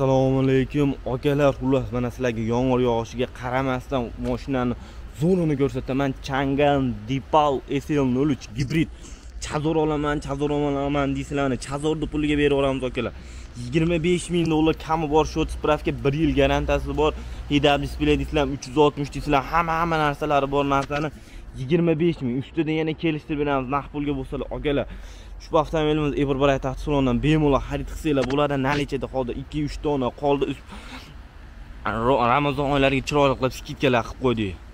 Assalomu alaykum akalar, xullas mana sizlarga yomg'ir yog'ishiga qaramasdan mashinani zo'rini ko'rsataman. Changan Dipal SL03 gibrid chazor olaman, chazor olaman deysizlarni, chazorni puliga berib olamiz akalar. 25.000 dollar kami bor, shot spravka 1 yil garantiyasi bor. Hidab displey deysizlar, 360 deysizlar, hamma narsalari bor narsani 25.000 üstüden yana kelishtirib beramiz. Naqd pulga bo'lsa akalar. Şu avtomobilimiz Ebir Baray taxt salonidan bemalol xarid qilsanglar bo'ladi. Nalichada hozir 2-3 dona qoldi. Ramazon oylariga chiroyli qilib skidkalar qilib qo'ydik.